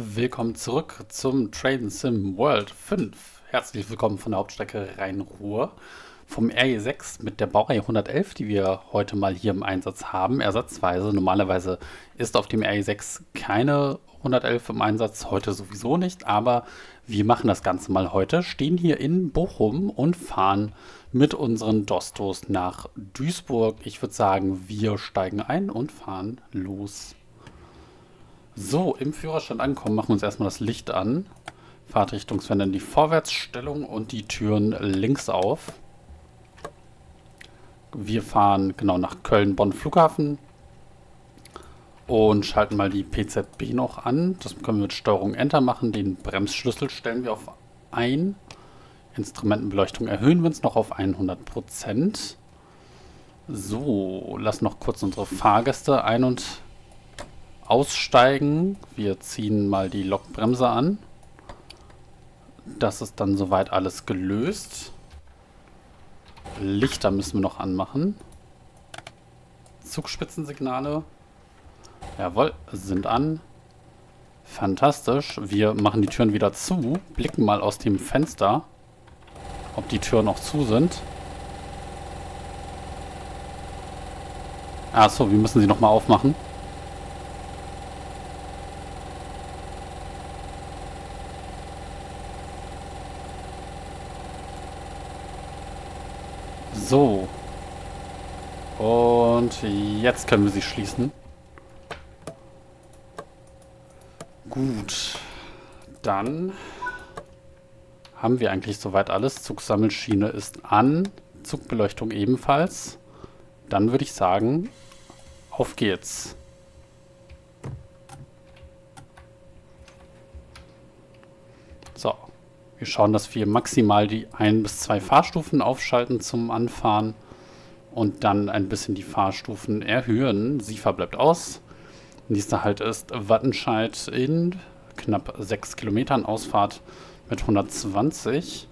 Willkommen zurück zum Train Sim World 5. Herzlich willkommen von der Hauptstrecke Rhein-Ruhr, vom RE6 mit der Baureihe 111, die wir heute mal hier im Einsatz haben, ersatzweise. Normalerweise ist auf dem RE6 keine 111 im Einsatz, heute sowieso nicht, aber wir machen das Ganze mal heute, stehen hier in Bochum und fahren mit unseren Dostos nach Duisburg. Ich würde sagen, wir steigen ein und fahren los. So, im Führerstand ankommen, machen wir uns erstmal das Licht an. Fahrtrichtungswende in die Vorwärtsstellung und die Türen links auf. Wir fahren genau nach Köln-Bonn-Flughafen und schalten mal die PZB noch an. Das können wir mit STRG-Enter machen. Den Bremsschlüssel stellen wir auf 1. Instrumentenbeleuchtung erhöhen wir uns noch auf 100%. So, lassen noch kurz unsere Fahrgäste ein- und aussteigen. Wir ziehen mal die Lokbremse an. Das ist dann soweit alles gelöst. Lichter müssen wir noch anmachen. Zugspitzensignale. Jawohl, sind an. Fantastisch. Wir machen die Türen wieder zu. Blicken mal aus dem Fenster, ob die Türen noch zu sind. Achso, wir müssen sie nochmal aufmachen. So, und jetzt können wir sie schließen. Gut, dann haben wir eigentlich soweit alles. Zugsammelschiene ist an, Zugbeleuchtung ebenfalls. Dann würde ich sagen, auf geht's. So. Wir schauen, dass wir maximal die 1 bis 2 Fahrstufen aufschalten zum Anfahren und dann ein bisschen die Fahrstufen erhöhen. Siefer bleibt aus. Nächster Halt ist Wattenscheid in knapp 6 Kilometern Ausfahrt mit 120.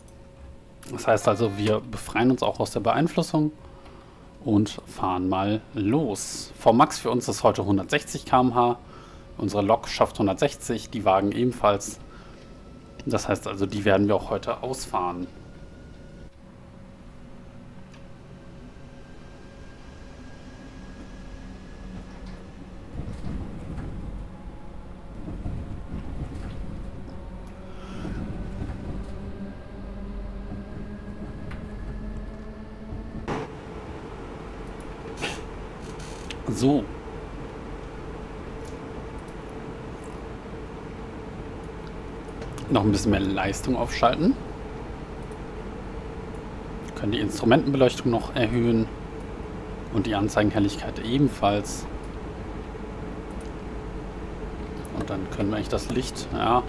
Das heißt also, wir befreien uns auch aus der Beeinflussung und fahren mal los. Vmax für uns ist heute 160 km/h. Unsere Lok schafft 160, die Wagen ebenfalls. Das heißt also, die werden wir auch heute ausfahren. So. Noch ein bisschen mehr Leistung aufschalten. Wir können die Instrumentenbeleuchtung noch erhöhen und die Anzeigenhelligkeit ebenfalls. Und dann können wir eigentlich das Licht, ja.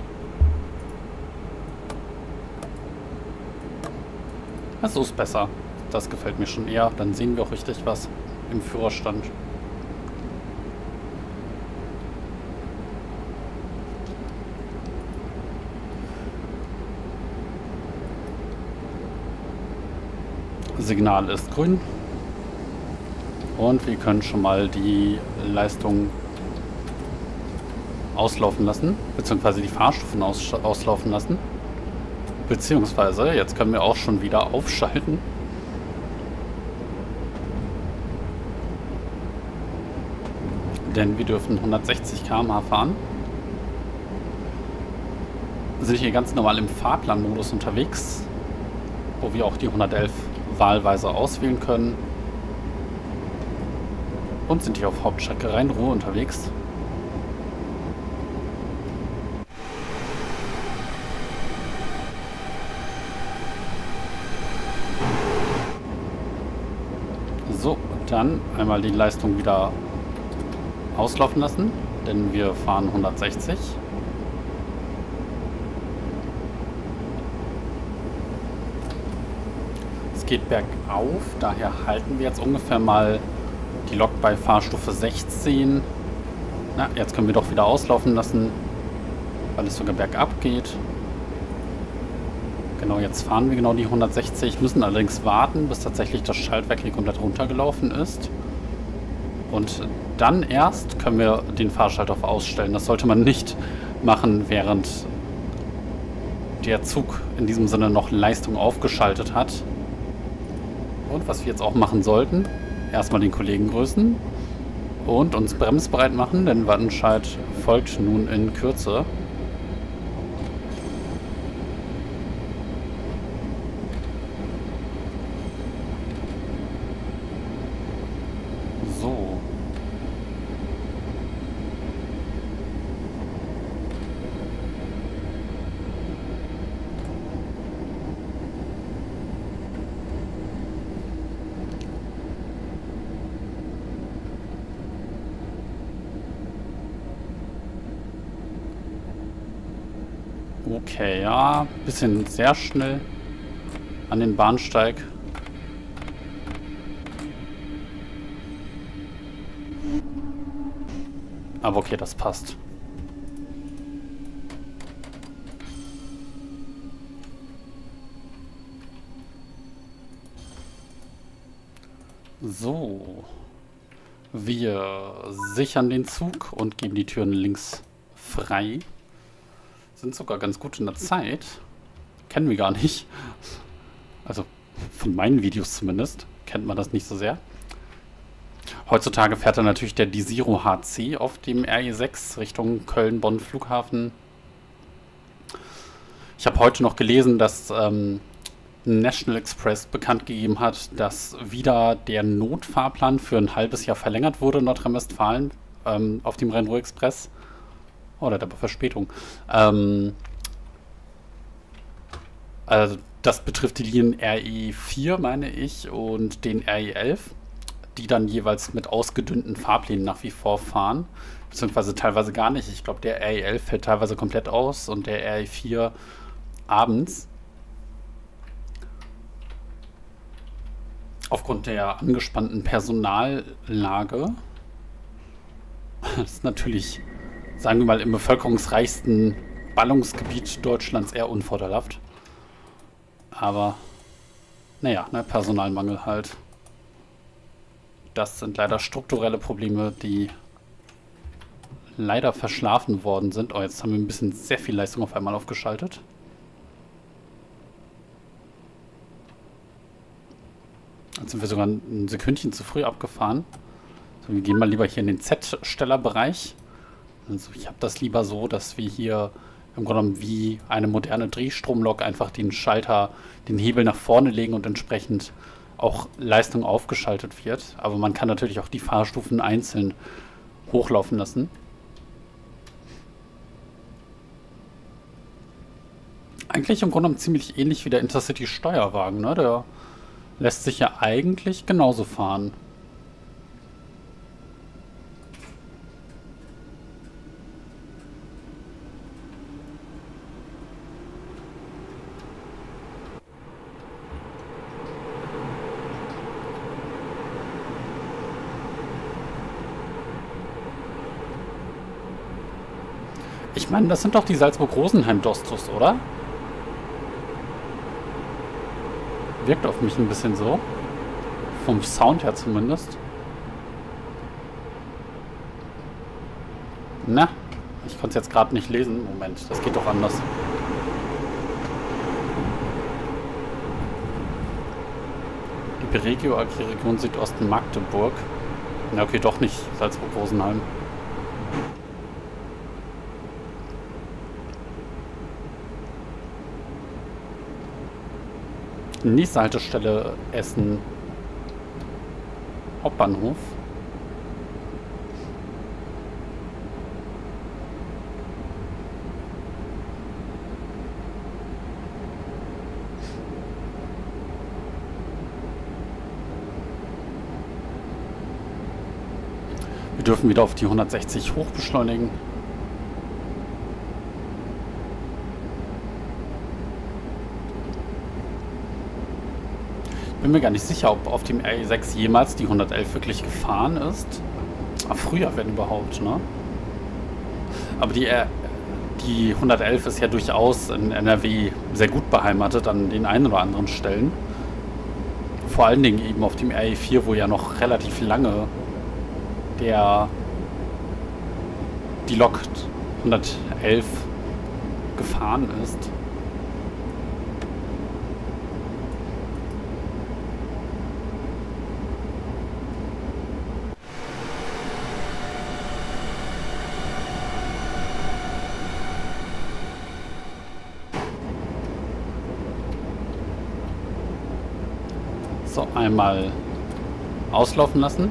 Also ist besser. Das gefällt mir schon eher. Dann sehen wir auch richtig was im Führerstand. Signal ist grün und wir können schon mal die Leistung auslaufen lassen, beziehungsweise die Fahrstufen auslaufen lassen, beziehungsweise jetzt können wir auch schon wieder aufschalten. Denn wir dürfen 160 km/h fahren. Sind hier ganz normal im Fahrplanmodus unterwegs, wo wir auch die 111 wahlweise auswählen können und sind hier auf Hauptstrecke Rhein-Ruhr unterwegs. So, dann einmal die Leistung wieder auslaufen lassen, denn wir fahren 160. Geht bergauf, daher halten wir jetzt ungefähr mal die Lok bei Fahrstufe 16. Na, jetzt können wir doch wieder auslaufen lassen, weil es sogar bergab geht. Genau, jetzt fahren wir genau die 160, müssen allerdings warten, bis tatsächlich das Schaltwerk hier komplett runtergelaufen ist. Und dann erst können wir den Fahrschalter auf Ausstellen. Das sollte man nicht machen, während der Zug in diesem Sinne noch Leistung aufgeschaltet hat. Und was wir jetzt auch machen sollten, erstmal den Kollegen grüßen und uns bremsbereit machen, denn Wattenscheid folgt nun in Kürze. Okay, ja, ein bisschen sehr schnell an den Bahnsteig. Aber okay, das passt. So. Wir sichern den Zug und geben die Türen links frei. Sind sogar ganz gut in der Zeit. Kennen wir gar nicht. Also von meinen Videos zumindest kennt man das nicht so sehr. Heutzutage fährt dann natürlich der Desiro HC auf dem RE6 Richtung Köln-Bonn-Flughafen. Ich habe heute noch gelesen, dass National Express bekannt gegeben hat, dass wieder der Notfahrplan für ein halbes Jahr verlängert wurde in Nordrhein-Westfalen auf dem Rhein-Ruhr-Express. Oh, da hat aber Verspätung. Also das betrifft die Linien RE4, meine ich, und den RE11, die dann jeweils mit ausgedünnten Fahrplänen nach wie vor fahren, beziehungsweise teilweise gar nicht. Ich glaube, der RE11 fällt teilweise komplett aus und der RE4 abends. Aufgrund der angespannten Personallage. Das ist natürlich, sagen wir mal, im bevölkerungsreichsten Ballungsgebiet Deutschlands eher unvorteilhaft. Aber, naja, ne, Personalmangel halt. Das sind leider strukturelle Probleme, die leider verschlafen worden sind. Oh, jetzt haben wir ein bisschen sehr viel Leistung auf einmal aufgeschaltet. Jetzt sind wir sogar ein Sekündchen zu früh abgefahren. So, wir gehen mal lieber hier in den Z-Steller-Bereich. Also ich habe das lieber so, dass wir hier im Grunde genommen wie eine moderne Drehstromlok einfach den Schalter, den Hebel nach vorne legen und entsprechend auch Leistung aufgeschaltet wird. Aber man kann natürlich auch die Fahrstufen einzeln hochlaufen lassen. Eigentlich im Grunde genommen ziemlich ähnlich wie der Intercity-Steuerwagen, ne? Der lässt sich ja eigentlich genauso fahren. Ich meine, das sind doch die Salzburg-Rosenheim-Dostos, oder? Wirkt auf mich ein bisschen so. Vom Sound her zumindest. Na, ich konnte es jetzt gerade nicht lesen. Moment, das geht doch anders. Die Regio-Agri-Region Südosten Magdeburg. Na okay, doch nicht Salzburg-Rosenheim. Nächste Haltestelle Essen Hauptbahnhof. Wir dürfen wieder auf die 160 hoch beschleunigen. Ich bin mir gar nicht sicher, ob auf dem RE6 jemals die 111 wirklich gefahren ist. Früher, wenn überhaupt, ne? Aber die 111 ist ja durchaus in NRW sehr gut beheimatet an den einen oder anderen Stellen. Vor allen Dingen eben auf dem RE4, wo ja noch relativ lange die Lok 111 gefahren ist. So, einmal auslaufen lassen.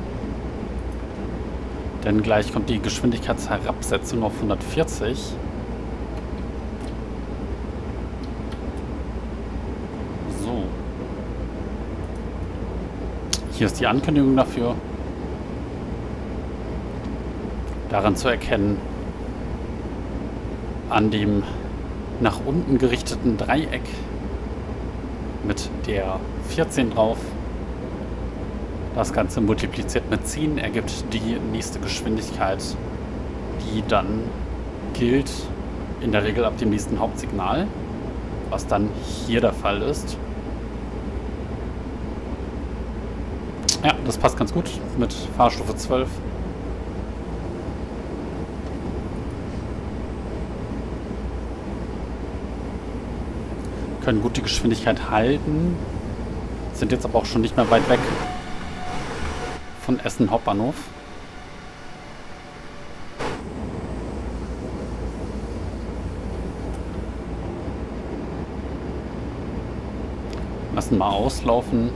Denn gleich kommt die Geschwindigkeitsherabsetzung auf 140. So. Hier ist die Ankündigung dafür. Daran zu erkennen, an dem nach unten gerichteten Dreieck mit der 14 drauf. Das Ganze multipliziert mit 10 ergibt die nächste Geschwindigkeit, die dann gilt, in der Regel ab dem nächsten Hauptsignal, was dann hier der Fall ist. Ja, das passt ganz gut mit Fahrstufe 12. Können gut die Geschwindigkeit halten, sind jetzt aber auch schon nicht mehr weit weg von Essen Hauptbahnhof. Lassen mal auslaufen,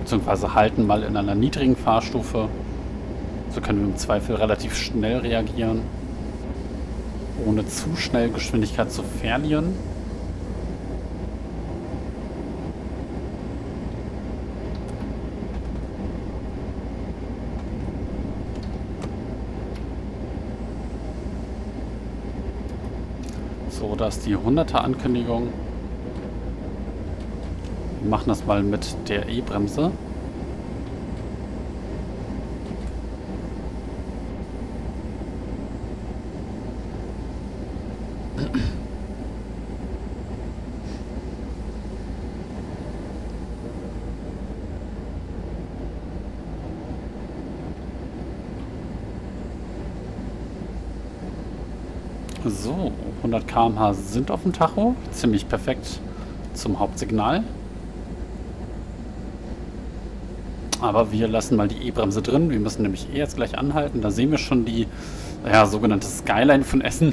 beziehungsweise halten mal in einer niedrigen Fahrstufe. So können wir im Zweifel relativ schnell reagieren, ohne zu schnell Geschwindigkeit zu verlieren. So, das ist die 100er Ankündigung. Wir machen das mal mit der E-Bremse. So, 100 km/h sind auf dem Tacho, ziemlich perfekt zum Hauptsignal. Aber wir lassen mal die E-Bremse drin, wir müssen nämlich jetzt gleich anhalten. Da sehen wir schon die sogenannte Skyline von Essen.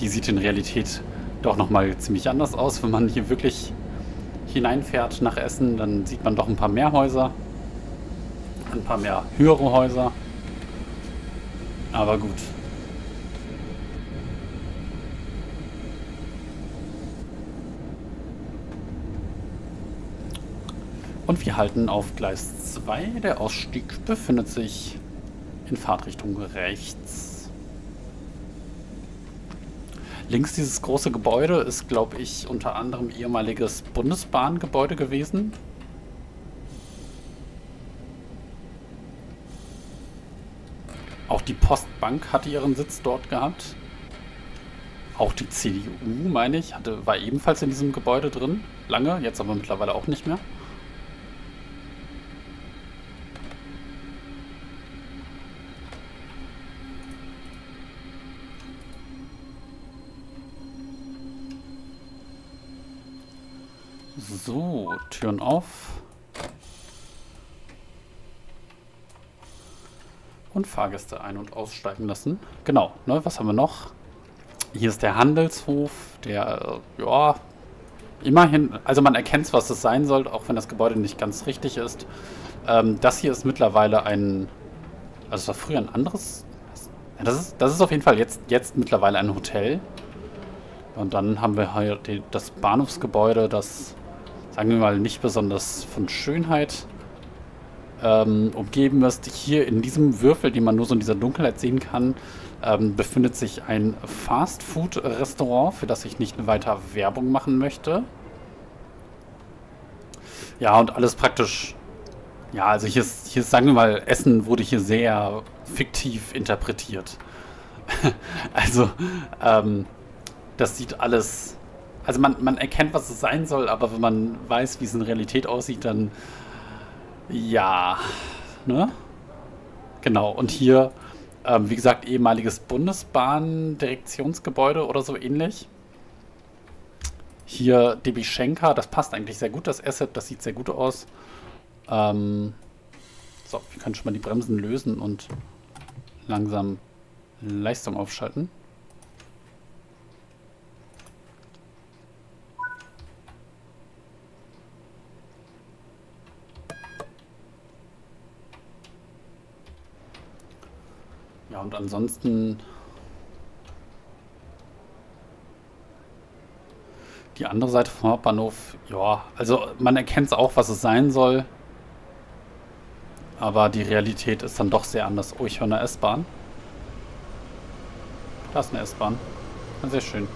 Die sieht in Realität doch nochmal ziemlich anders aus. Wenn man hier wirklich hineinfährt nach Essen, dann sieht man doch ein paar mehr Häuser, ein paar mehr höhere Häuser. Aber gut. Und wir halten auf Gleis 2. Der Ausstieg befindet sich in Fahrtrichtung rechts. Links dieses große Gebäude ist, glaube ich, unter anderem ehemaliges Bundesbahngebäude gewesen. Auch die Postbank hatte ihren Sitz dort gehabt. Auch die CDU, meine ich, war ebenfalls in diesem Gebäude drin. Lange, jetzt aber mittlerweile auch nicht mehr. So, Türen auf und Fahrgäste ein- und aussteigen lassen. Genau, ne, was haben wir noch? Hier ist der Handelshof, der, ja, immerhin, also man erkennt, was es sein soll, auch wenn das Gebäude nicht ganz richtig ist. Das hier ist mittlerweile ein, also es war früher ein anderes, das ist auf jeden Fall jetzt mittlerweile ein Hotel. Und dann haben wir hier das Bahnhofsgebäude, das, sagen wir mal, nicht besonders von Schönheit umgeben ist. Hier in diesem Würfel, den man nur so in dieser Dunkelheit sehen kann, befindet sich ein Fast-Food-Restaurant, für das ich nicht weiter Werbung machen möchte. Ja, und alles praktisch. Ja, also hier ist, sagen wir mal, Essen wurde hier sehr fiktiv interpretiert. Also, das sieht alles, also man erkennt, was es sein soll, aber wenn man weiß, wie es in Realität aussieht, dann, ja, ne? Genau, und hier Wie gesagt, ehemaliges Bundesbahndirektionsgebäude oder so ähnlich. Hier DB Schenker, das passt eigentlich sehr gut, das Asset, das sieht sehr gut aus. So, wir können schon mal die Bremsen lösen und langsam Leistung aufschalten. Ja, und ansonsten die andere Seite vom Hauptbahnhof, ja, also man erkennt es auch, was es sein soll. Aber die Realität ist dann doch sehr anders. Oh, ich höre eine S-Bahn. Da ist eine S-Bahn. Sehr schön.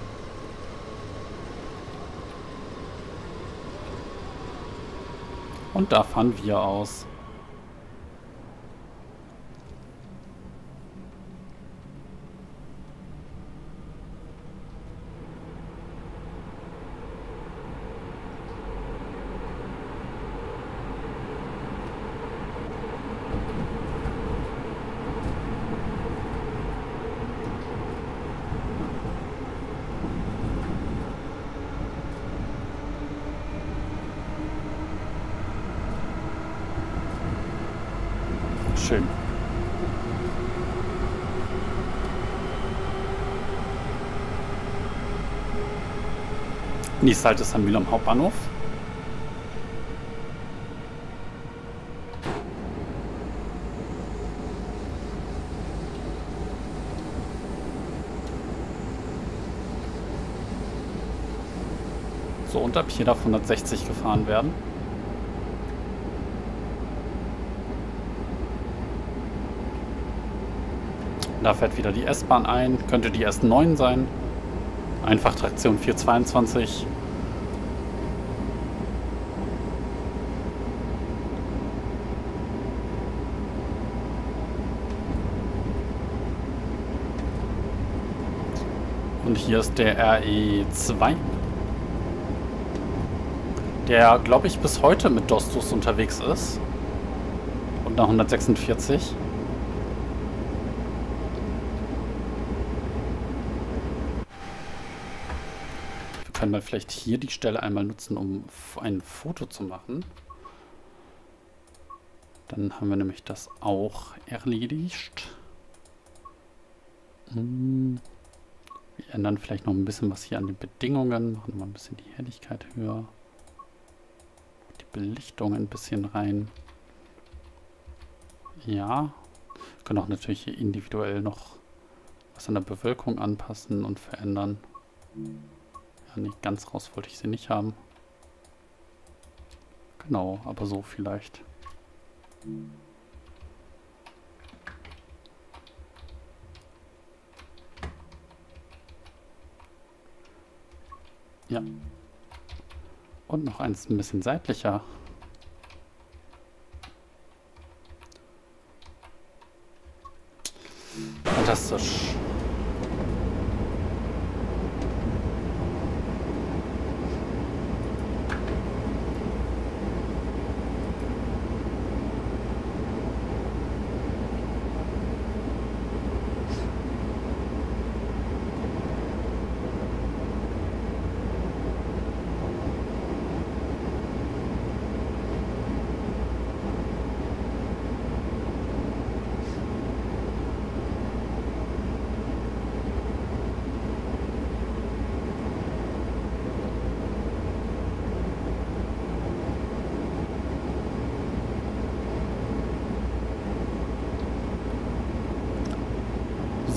Und da fahren wir aus. Nächstes Halt ist dann Mülheim Hauptbahnhof. So, und ab hier darf 160 gefahren werden. Da fährt wieder die S-Bahn ein. Könnte die S9 sein. Einfach Traktion 422. Und hier ist der RE2. Der, glaube ich, bis heute mit Dostos unterwegs ist. Und nach 146. Können wir vielleicht hier die Stelle einmal nutzen, um ein Foto zu machen. Dann haben wir nämlich das auch erledigt. Wir ändern vielleicht noch ein bisschen was hier an den Bedingungen. Machen mal ein bisschen die Helligkeit höher. Die Belichtung ein bisschen rein. Ja. Wir können auch natürlich hier individuell noch was an der Bewölkung anpassen und verändern. Nicht ganz raus wollte ich sie nicht haben. Genau, aber so vielleicht. Ja. Und noch eins ein bisschen seitlicher. Fantastisch.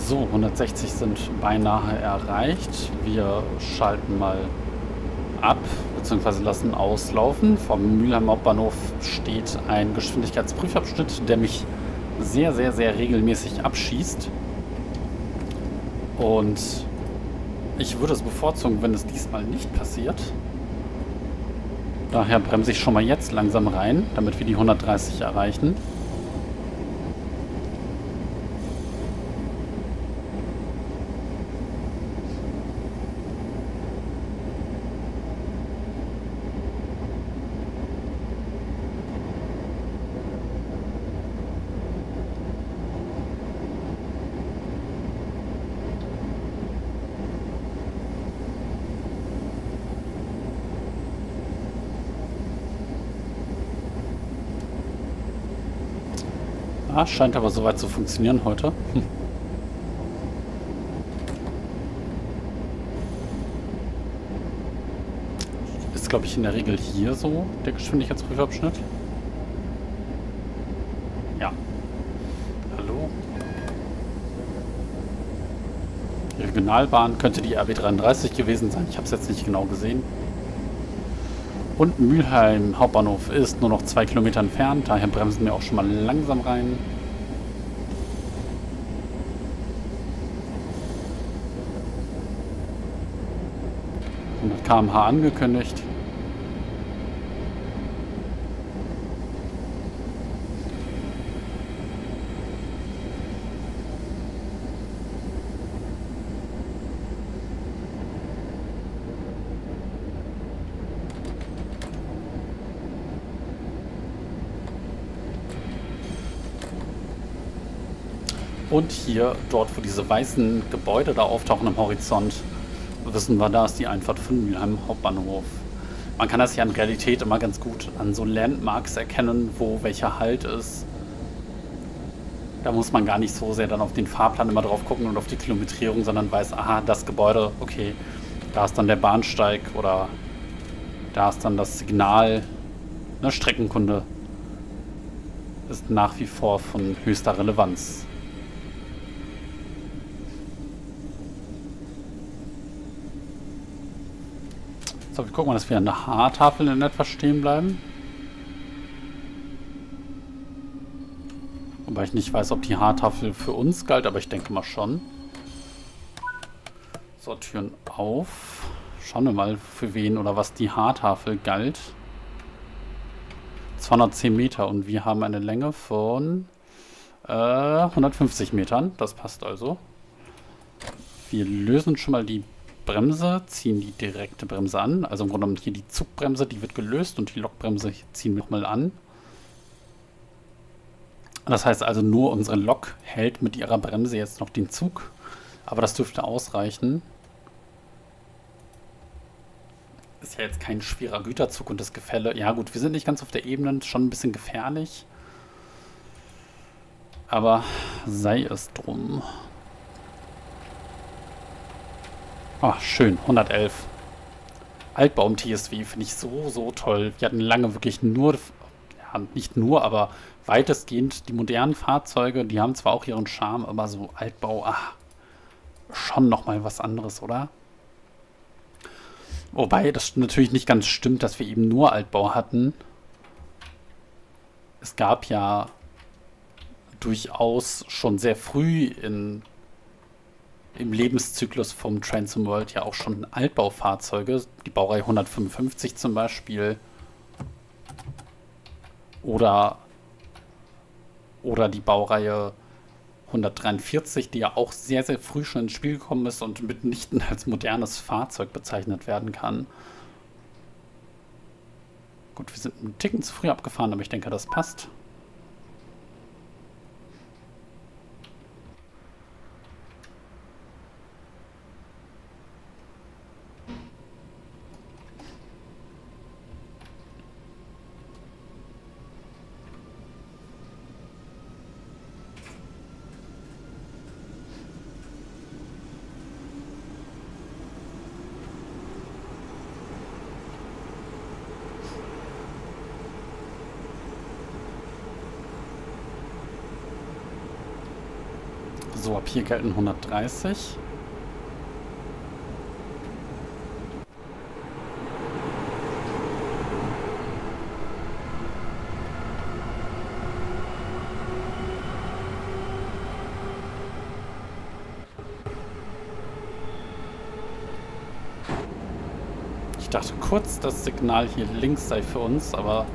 So, 160 sind beinahe erreicht. Wir schalten mal ab bzw. lassen auslaufen. Vom Mülheim Hauptbahnhof steht ein Geschwindigkeitsprüfabschnitt, der mich sehr regelmäßig abschießt. Und ich würde es bevorzugen, wenn es diesmal nicht passiert. Daher bremse ich schon mal jetzt langsam rein, damit wir die 130 erreichen. Ah, scheint aber soweit zu funktionieren heute. Ist, glaube ich, in der Regel hier so der Geschwindigkeitsprüfabschnitt. Ja. Hallo. Die Regionalbahn könnte die RB33 gewesen sein. Ich habe es jetzt nicht genau gesehen. Und Mülheim Hauptbahnhof ist nur noch 2 Kilometer entfernt, daher bremsen wir auch schon mal langsam rein. Mit 100 km/h angekündigt. Und hier, dort wo diese weißen Gebäude da auftauchen am Horizont, wissen wir, da ist die Einfahrt von Mülheim Hauptbahnhof. Man kann das ja in Realität immer ganz gut an so Landmarks erkennen, wo welcher Halt ist. Da muss man gar nicht so sehr dann auf den Fahrplan immer drauf gucken und auf die Kilometrierung, sondern weiß, aha, das Gebäude, okay, da ist dann der Bahnsteig oder da ist dann das Signal. Ne, Streckenkunde ist nach wie vor von höchster Relevanz. So, wir gucken mal, dass wir an der Haartafel in etwas stehen bleiben. Wobei ich nicht weiß, ob die Haartafel für uns galt, aber ich denke mal schon. So, Türen auf. Schauen wir mal, für wen oder was die Haartafel galt. 210 Meter und wir haben eine Länge von 150 Metern. Das passt also. Wir lösen schon mal die Bremse, ziehen die direkte Bremse an. Also im Grunde genommen hier die Zugbremse, die wird gelöst und die Lokbremse ziehen wir nochmal an. Das heißt also, nur unsere Lok hält mit ihrer Bremse jetzt noch den Zug. Aber das dürfte ausreichen. Ist ja jetzt kein schwerer Güterzug und das Gefälle. Ja gut, wir sind nicht ganz auf der Ebene, schon ein bisschen gefährlich. Aber sei es drum. Ach, schön, 111. Altbau im TSW finde ich so, so toll. Wir hatten lange wirklich nur, ja, nicht nur, aber weitestgehend die modernen Fahrzeuge, die haben zwar auch ihren Charme, aber so Altbau, ach, schon nochmal was anderes, oder? Wobei das natürlich nicht ganz stimmt, dass wir eben nur Altbau hatten. Es gab ja durchaus schon sehr früh im Lebenszyklus vom Train Sim World ja auch schon Altbaufahrzeuge, die Baureihe 155 zum Beispiel oder die Baureihe 143, die ja auch sehr, sehr früh schon ins Spiel gekommen ist und mitnichten als modernes Fahrzeug bezeichnet werden kann. Gut, wir sind einen Ticken zu früh abgefahren, aber ich denke, das passt. So, ab hier gelten 130. Ich dachte kurz, das Signal hier links sei für uns, aber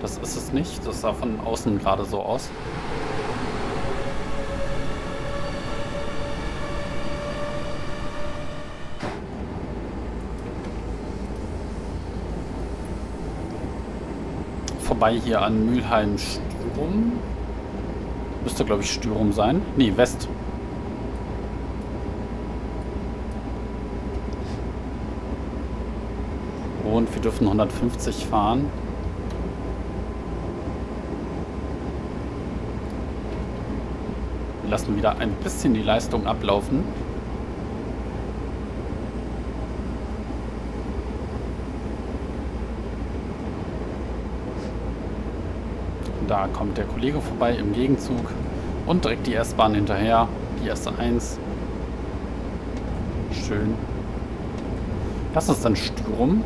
das ist es nicht. Das sah von außen gerade so aus. Hier an Mülheim Stürum. Müsste, glaube ich, Stürum sein. Nee, West. Und wir dürfen 150 fahren. Wir lassen wieder ein bisschen die Leistung ablaufen. Da kommt der Kollege vorbei im Gegenzug und direkt die S-Bahn hinterher, die S1. Schön. Das ist ein Sturm.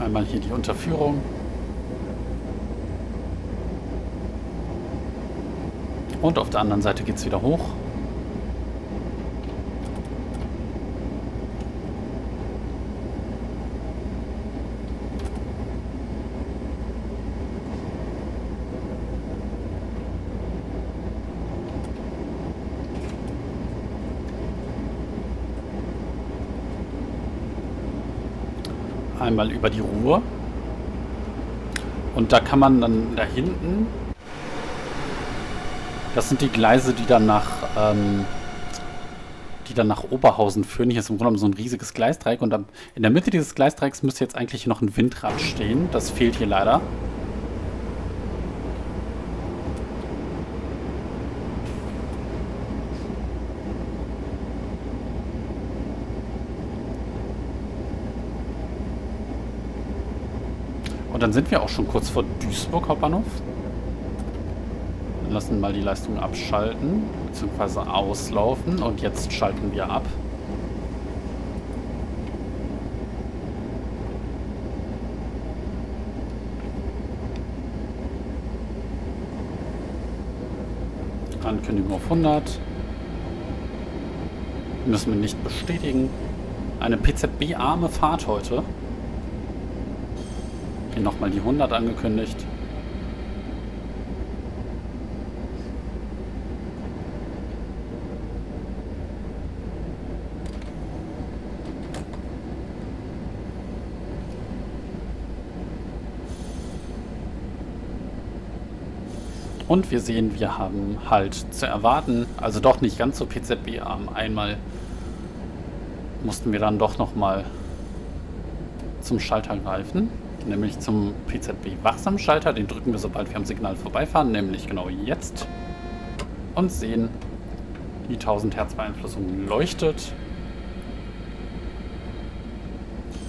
Einmal hier die Unterführung. Und auf der anderen Seite geht es wieder hoch. Einmal über die Ruhr. Und da kann man dann da hinten... Das sind die Gleise, die dann nach Oberhausen führen. Hier ist im Grunde genommen so ein riesiges Gleisdreieck. Und in der Mitte dieses Gleisdreiecks müsste jetzt eigentlich noch ein Windrad stehen. Das fehlt hier leider. Und dann sind wir auch schon kurz vor Duisburg Hauptbahnhof. Dann lassen wir mal die Leistung abschalten bzw. auslaufen und jetzt schalten wir ab. Ankündigung auf 100. Müssen wir nicht bestätigen. Eine PZB-arme Fahrt heute. Hier nochmal die 100 angekündigt. Und wir sehen, wir haben halt zu erwarten, also doch nicht ganz so PZB-arm. Einmal mussten wir dann doch nochmal zum Schalter greifen. Nämlich zum PZB-Wachsam-Schalter. Den drücken wir, sobald wir am Signal vorbeifahren, nämlich genau jetzt. Und sehen, die 1000-Hertz-Beeinflussung leuchtet.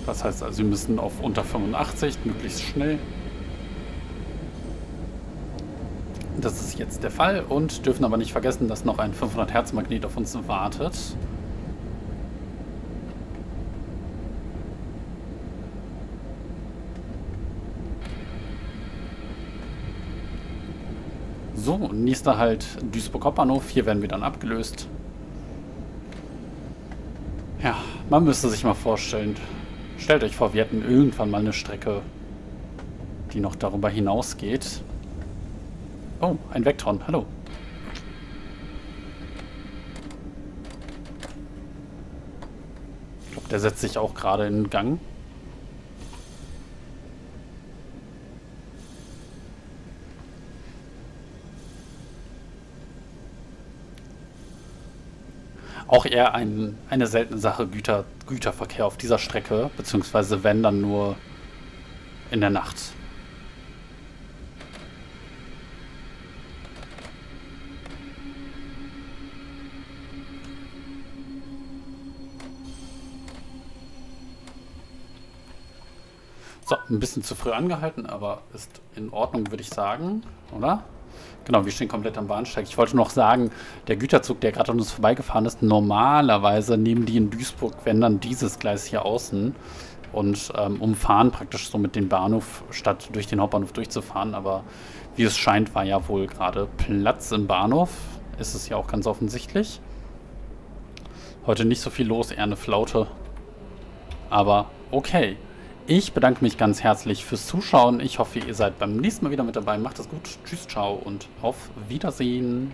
Das heißt also, wir müssen auf unter 85, möglichst schnell. Das ist jetzt der Fall und dürfen aber nicht vergessen, dass noch ein 500-Hertz-Magnet auf uns wartet. So, nächster Halt Duisburg Hauptbahnhof. Hier werden wir dann abgelöst. Ja, man müsste sich mal vorstellen. Stellt euch vor, wir hätten irgendwann mal eine Strecke, die noch darüber hinausgeht. Oh, ein Vectron, hallo. Ich glaube, der setzt sich auch gerade in Gang. Auch eher eine seltene Sache, Güterverkehr auf dieser Strecke, beziehungsweise wenn, dann nur in der Nacht. So, ein bisschen zu früh angehalten, aber ist in Ordnung, würde ich sagen, oder? Genau, wir stehen komplett am Bahnsteig. Ich wollte noch sagen, der Güterzug, der gerade an uns vorbeigefahren ist, normalerweise nehmen die in Duisburg, wenn dann dieses Gleis hier außen und umfahren praktisch so mit dem Bahnhof, statt durch den Hauptbahnhof durchzufahren. Aber wie es scheint, war ja wohl gerade Platz im Bahnhof. Ist es ja auch ganz offensichtlich. Heute nicht so viel los, eher eine Flaute. Aber okay. Ich bedanke mich ganz herzlich fürs Zuschauen. Ich hoffe, ihr seid beim nächsten Mal wieder mit dabei. Macht es gut. Tschüss, ciao und auf Wiedersehen.